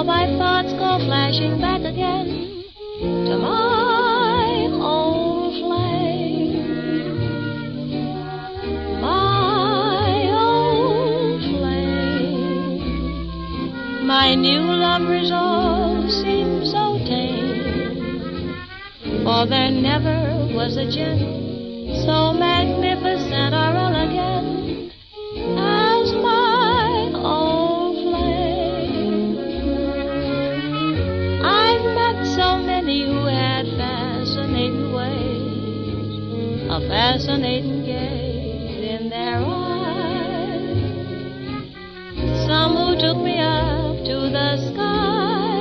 Now my thoughts go flashing back again to my old flame, my old flame. My new lovers all seem so tame, for there never was a gentle so magnificent or elegant as my old flame. I've met so many who had fascinating ways, a fascinating gaze in their eyes. Some who took me up to the sky,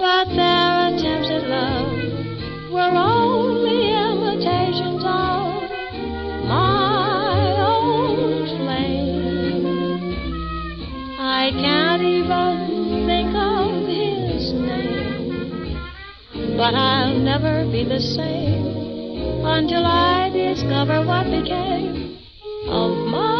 but their attempts at love were only imitations of my old flame. I can't even think of his name, but I'll never be the same until I discover what became of my